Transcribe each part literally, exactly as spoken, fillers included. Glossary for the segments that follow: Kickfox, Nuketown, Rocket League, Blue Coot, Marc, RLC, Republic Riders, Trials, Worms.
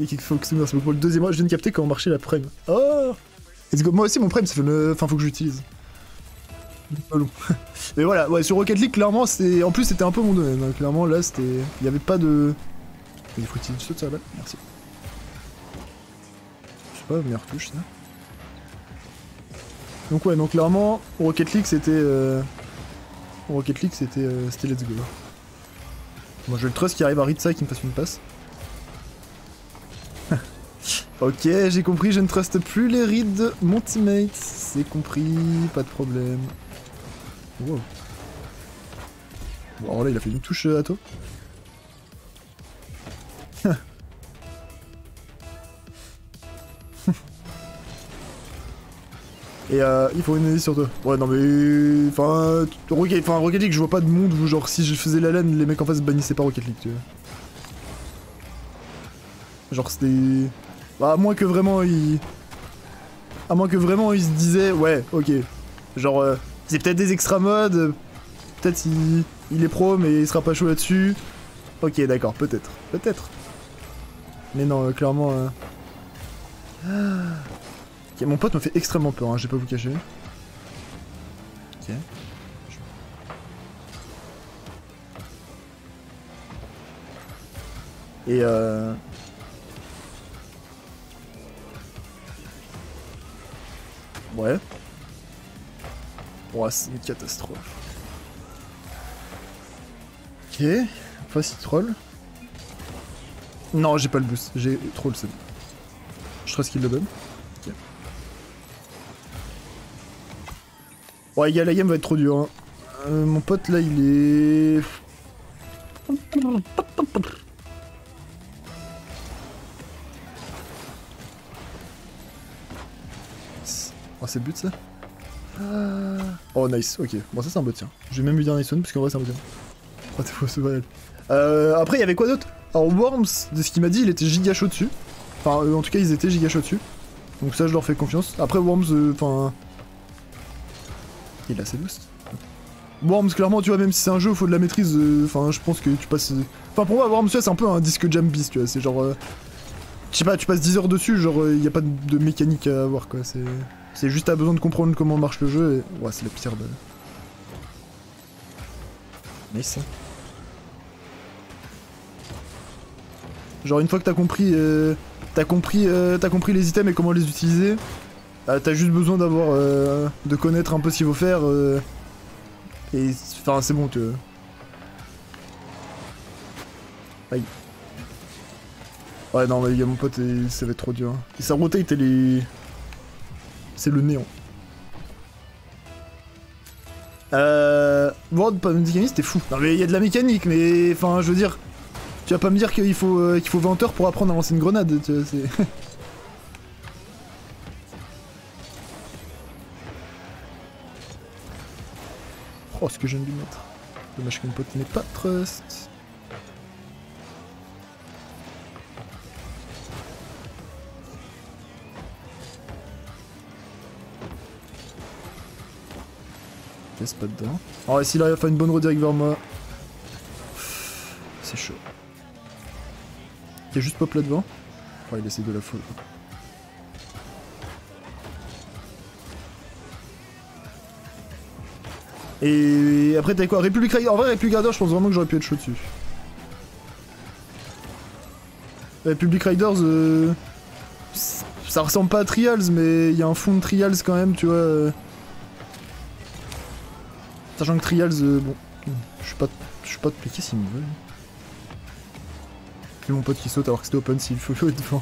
Et Kickfox, merci beaucoup pour le deuxième mois. Je viens de capter comment marchait la prime. Oh, let's go. Moi aussi, mon prime, ça fait le... enfin, faut que j'utilise. Mais voilà, ouais, sur Rocket League, clairement, c'est. En plus, c'était un peu mon domaine. Hein. Clairement, là, c'était. Il n'y avait pas de. Il faut utiliser ça, là. Merci. Je sais pas, meilleure touche, ça. Donc, ouais, donc clairement, Rocket League, c'était. Euh... Rocket League, c'était. Euh... C'était let's go. Moi, bon, je le trust qui arrive à read ça et qui me fasse une passe. Ok, j'ai compris, je ne truste plus les reads de mon teammate. C'est compris, pas de problème. Wow. Bon, alors là, il a fait une touche à toi. Et euh, il faut une analyse sur toi. Ouais, non mais... Enfin, Rocket, enfin, Rocket League, je vois pas de monde où, genre, si je faisais la LAN, les mecs en face bannissaient pas Rocket League, tu vois. Genre, c'était... Bah, à moins que vraiment il... À moins que vraiment il se disait... Ouais, ok. Genre, euh, c'est peut-être des extra modes. Euh, peut-être il... il est pro, mais il sera pas chaud là-dessus. Ok, d'accord, peut-être. Peut-être. Mais non, euh, clairement... Euh... Ah. Okay, mon pote me fait extrêmement peur, hein, je vais pas vous cacher. Ok. Et euh... Ouais. Ouais, c'est une catastrophe. Ok, enfin si troll. Non, j'ai pas le boost, j'ai troll, c'est bon. Je trust qu'il le donne. Ok. Ouais, gars, la game va être trop dure. Hein. Euh, mon pote là, il est. Oh, c'est le but ça? Ah. Oh nice, ok. Bon ça c'est un bot tiens. J'ai même eu un nice one parce qu'en vrai c'est un bot tiens. Oh t'es faux, c'est vrai. Euh, après il y avait quoi d'autre? Alors Worms, de ce qu'il m'a dit, il était giga chaud dessus. Enfin euh, en tout cas ils étaient giga chaud dessus. Donc ça je leur fais confiance. Après Worms, enfin... Euh, il a ses boosts. Worms clairement tu vois, même si c'est un jeu où faut de la maîtrise, enfin euh, je pense que tu passes... Enfin pour moi Worms tu vois c'est un peu un disque jam bis tu vois, c'est genre... Euh... Je sais pas, tu passes dix heures dessus, genre il euh, n'y a pas de, de mécanique à avoir quoi, c'est... C'est juste t'as besoin de comprendre comment marche le jeu et... Ouais c'est la pire balle. Nice. Genre une fois que t'as compris... Euh... T'as compris, euh... t'as compris les items et comment les utiliser... Euh, t'as juste besoin d'avoir... Euh... De connaître un peu ce qu'il faut faire... Euh... Et... Enfin c'est bon tu vois. Aïe. Ouais non mais il y a mon pote et ça va être trop dur. Hein. Et ça rotate et les... C'est le néant. Euh... World pas de mécanique, c'était fou. Non mais il y a de la mécanique, mais... Enfin, je veux dire... Tu vas pas me dire qu'il faut, euh, qu'il faut vingt heures pour apprendre à lancer une grenade, tu vois, c'est... Oh, ce que je viens de lui mettre. Dommage que mon pote n'est pas trust. Pas dedans. Alors s'il arrive à faire une bonne redirect vers moi. C'est chaud. Il y a juste pop là devant. Oh, il essaie de la foule. Et après t'as quoi, Republic Riders. En vrai Republic Riders je pense vraiment que j'aurais pu être chaud dessus. Republic Riders euh... ça ressemble pas à Trials mais il y a un fond de Trials quand même tu vois. Euh... Sachant que Trials, euh, bon, je suis pas, je suis pas de piqué s'il me veut. C'est mon pote qui saute alors que c'était open s'il faut être devant.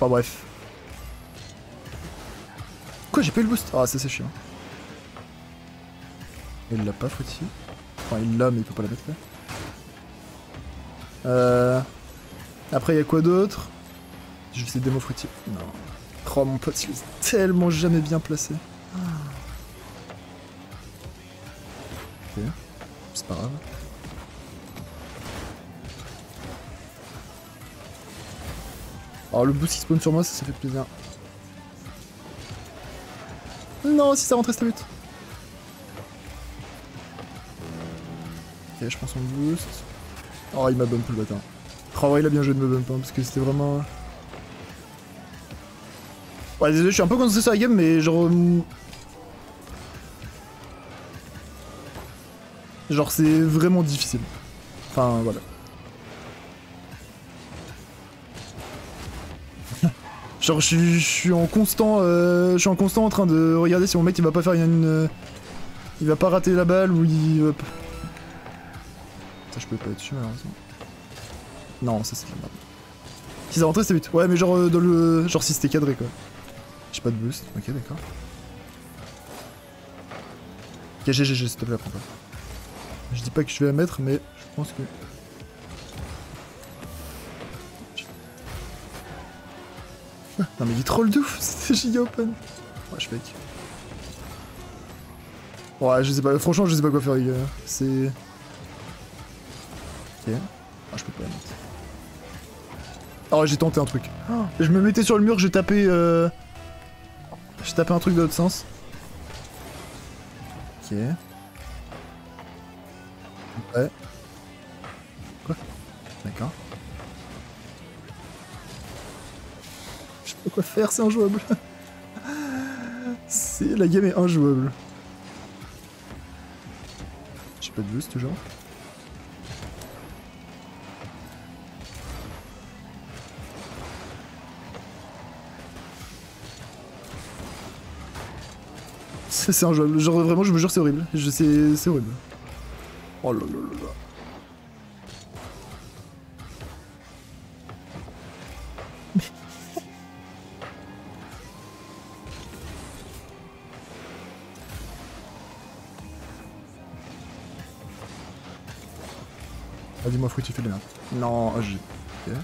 Enfin bref. Quoi, j'ai pas eu le boost? Ah, ça c'est chiant. Il l'a pas, faut-il? Enfin, il l'a, mais il peut pas la mettre là. Euh... Après, il y a quoi d'autre? Je sais, démo fruitier. Non. Oh, mon pote, il est tellement jamais bien placé. Okay. C'est pas grave. Alors le boost qui spawn sur moi, ça, ça fait plaisir. Non, si ça rentrait, c'était but. Ok, je prends son boost. Oh, il m'a bump le bâtard. Oh, il a bien joué de me bump, hein, parce que c'était vraiment... Ouais, désolé, je suis un peu concentré sur la game, mais genre... Genre, c'est vraiment difficile. Enfin, voilà. Genre, je suis, je suis en constant... Euh, je suis en constant en train de regarder si mon mec, il va pas faire une... une il va pas rater la balle ou il... Hop. Putain, je peux pas être sûr, malheureusement. Non, ça c'est de la merde. S'ils ont rentré, c'est vite. Ouais, mais genre, euh, dans le... genre si c'était cadré, quoi. J'ai pas de boost. Ok, d'accord. Ok, G G, s'il te plaît, prends pas. Je dis pas que je vais la mettre, mais je pense que... Non mais il troll de ouf, c'était giga open. Ouais, je fake. Ouais, je sais pas, franchement je sais pas quoi faire les gars. C'est... Ok. Ah, je peux pas la mettre. Ah ouais, j'ai tenté un truc. Oh, je me mettais sur le mur, j'ai tapé... Euh... J'ai tapé un truc dans l'autre sens. Ok. Ouais. Quoi? D'accord. Quoi faire, c'est injouable. C'est... La game est injouable. J'ai pas de boost toujours. C'est injouable. Genre vraiment, je vous jure, c'est horrible. Je sais, c'est horrible. Oh là là là là. Ah, dis-moi, fruit, tu fais de la merde. Non, j'ai... Ok.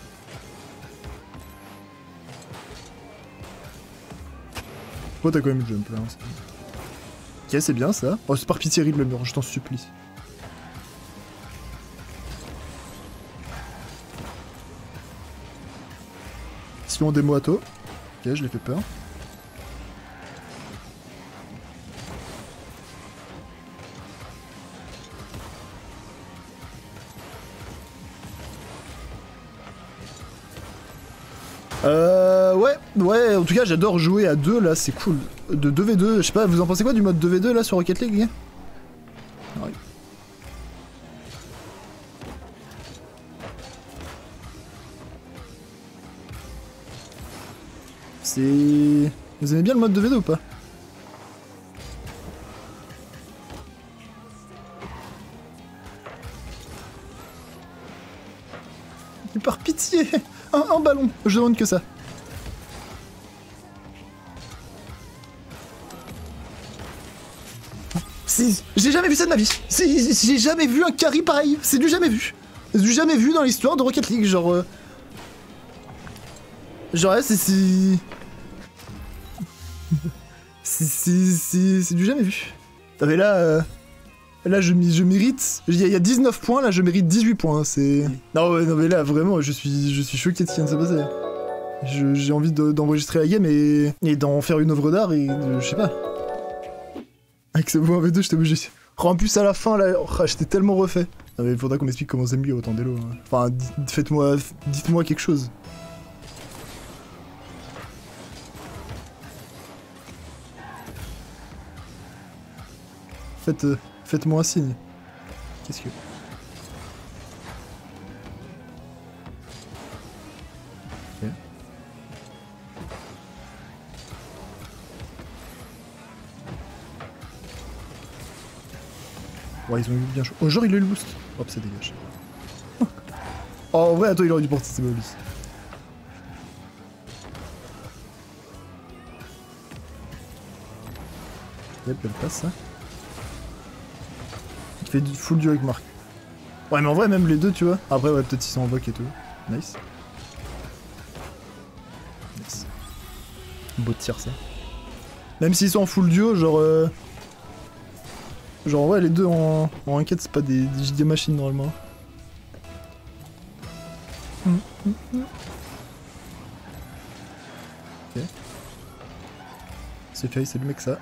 Oh, t'as quand même le jump là. Hein. Ok, c'est bien ça. Oh, c'est par pitié, ride le mur, je t'en supplie. Si on démo à tôt. Ok, je l'ai fait peur. Euh... Ouais, ouais, en tout cas j'adore jouer à deux là, c'est cool. De deux v deux, je sais pas, vous en pensez quoi du mode deux v deux là sur Rocket League, les gars? Ouais. C'est... Vous aimez bien le mode deux v deux ou pas? Mais par pitié. Un, un ballon, je demande que ça. J'ai jamais vu ça de ma vie. J'ai jamais vu un carry pareil. C'est du jamais vu. C'est du jamais vu dans l'histoire de Rocket League. Genre. Euh... Genre, ouais, c'est. C'est du jamais vu. Non, mais là. Euh... Là, je, je mérite. Il y, y a dix-neuf points, là, je mérite dix-huit points. Hein, c'est. Non, ouais, non, mais là, vraiment, je suis, je suis choqué de ce qui vient de se passer. J'ai envie d'enregistrer de, la game et, et d'en faire une œuvre d'art et. De, je sais pas. Avec ce point v deux, j'étais obligé. Oh, en plus, à la fin, là, oh, j'étais tellement refait. Non, mais il faudra qu'on m'explique comment c'est mieux autant d'élo. Hein. Enfin, faites-moi. Dites-moi quelque chose. Faites. Euh... Faites-moi un signe. Qu'est-ce que... Okay. Ouais, ils ont eu bien chaud. Oh, genre, il a eu le boost. Hop, ça dégage. Oh, ouais, attends, il aurait dû porter ses boosts. Yep, elle passe, ça. Fait full duo avec Marc. Ouais, mais en vrai, même les deux, tu vois. Après, ouais, peut-être ils sont en bloc et tout. Nice. Nice. Beau tir, ça. Même s'ils sont en full duo, genre... Euh... Genre, ouais, les deux en, en un quatre, c'est pas des, des giga machines, normalement. Mmh, mmh, mmh. Ok. C'est fait, c'est le mec, ça.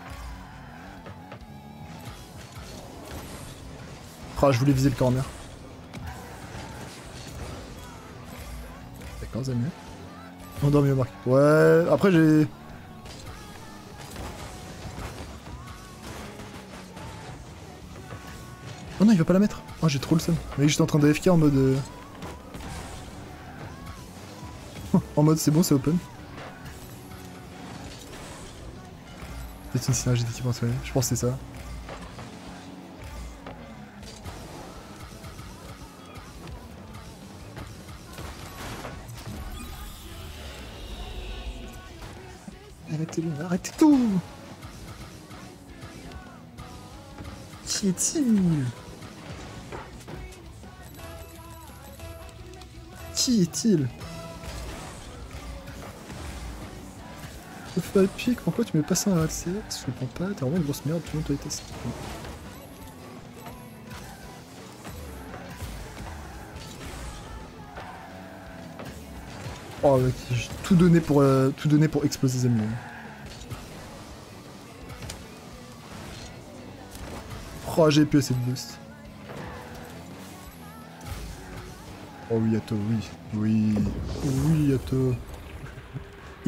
Ah, je voulais viser le corner. D'accord, c'est mieux. On dort mieux, Marc. Ouais, après j'ai... non, il va pas la mettre. Oh, j'ai trop le seum. Mais j'étais en train d'A F K en mode... Euh... en mode c'est bon, c'est open. C'est une synergie d'équipe en soi. Je pense que c'est ça. Arrêtez-le, arrêtez tout. Qui est-il? Qui est-il? Pique, pourquoi tu mets pas ça en R L C? Je comprends pas, t'es vraiment une grosse merde, tout le monde te déteste. Oh mec, j'ai tout donné pour euh, tout donné pour exploser les amis. Oh, j'ai pu assez de boost. Oh oui, Yato, oui. Oui. Oui, Yato.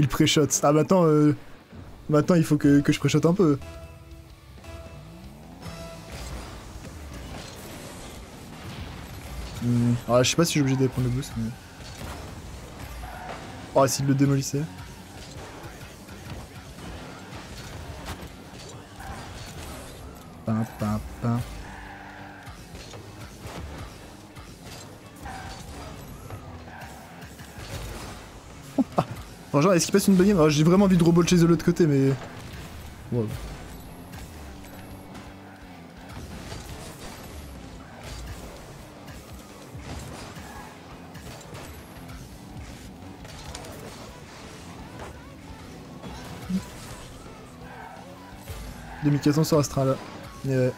Il pré-shot. Ah bah attends, euh... bah attends, il faut que, que je pré-shot un peu. Mmh. Ah, je sais pas si je suis obligé d'aller prendre le boost, mais... Oh, s'il le démolissait. Pin, pin, pin. Bon, genre, est-ce qu'il passe une bonne game? Alors, j'ai vraiment envie de robot chase de l'autre côté, mais... Wow. deux mille quatre cents sur Astra là. Yeah.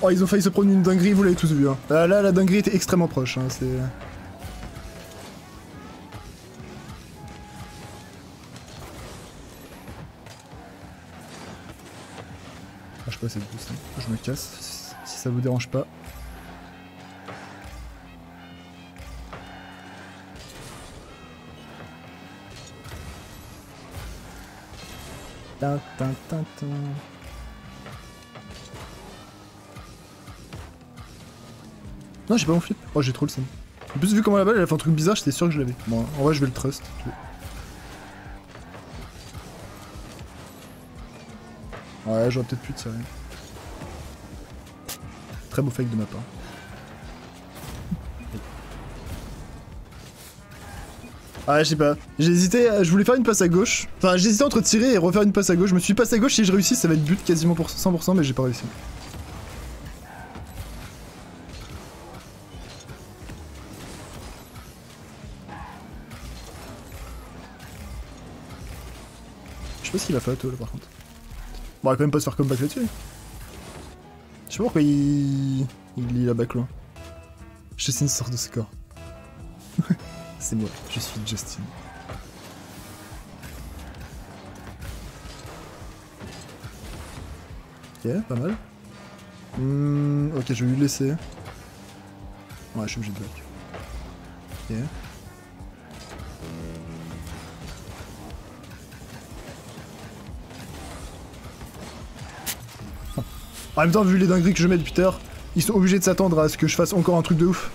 Oh, ils ont failli se prendre une dinguerie, vous l'avez tous vu. Hein. Là, là, la dinguerie était extrêmement proche. Hein, c'est... Ah, je peux essayer de booster. Je me casse, si ça vous dérange pas. Tin, tin, tin, tin. Non, j'ai pas mon flip. Oh, j'ai trop le seum. En plus, vu comment la balle elle a fait un truc bizarre, j'étais sûr que je l'avais. Bon, en vrai, je vais le trust. Je... Ouais, j'aurais peut-être plus de ça. Très beau fake de ma part. Ah, je sais pas. J'ai hésité, je voulais faire une passe à gauche. Enfin, j'hésitais entre tirer et refaire une passe à gauche. Je me suis dit, passe à gauche, si je réussis, ça va être but quasiment pour cent pour cent, mais j'ai pas réussi. Je sais pas s'il a fait auto là par contre. Bon, il va quand même pas se faire comeback là-dessus. Je sais pas pourquoi il... il lit la back loin. Je sais une sorte de score. C'est moi, je suis Justin. Ok, pas mal. Mmh, ok, je vais lui laisser. Ouais, je suis obligé de back. Ok. En même temps, vu les dingueries que je mets depuis tard, ils sont obligés de s'attendre à ce que je fasse encore un truc de ouf.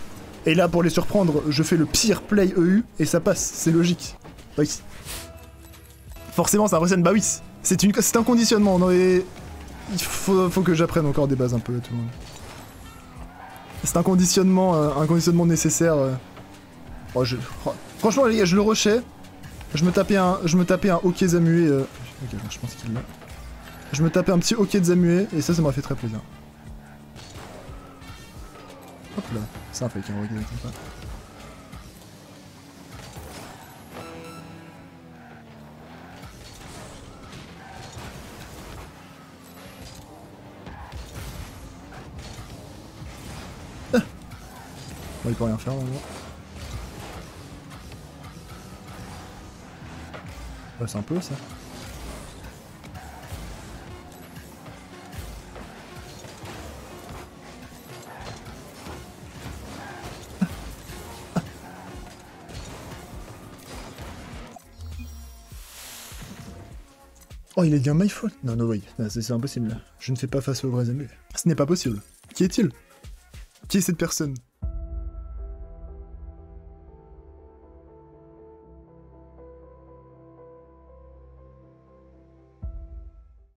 Et là, pour les surprendre, je fais le pire play E U et ça passe, c'est logique. Oui. Forcément, ça impressionne. Bah oui, c'est une... un conditionnement. Non, et... Il faut, faut que j'apprenne encore des bases un peu à tout le monde. C'est un conditionnement, euh, un conditionnement nécessaire. Euh... Oh, je... oh. Franchement, les gars, je le rushais. Je me tapais un, je me tapais un hockey Zamuet. Euh... Ok, je pense qu'il l'a. Je me tapais un petit hockey de Zamuet et ça, ça m'a fait très plaisir. Hop là, c'est un fake, hein, regardez comme ça. Ah bon, il peut rien faire, là, là. Bah, c'est un peu, ça. Oh, il a dit un my fault. Non, no way. C'est impossible. Je ne fais pas face aux vrais amis. Ce n'est pas possible. Qui est-il? Qui est cette personne?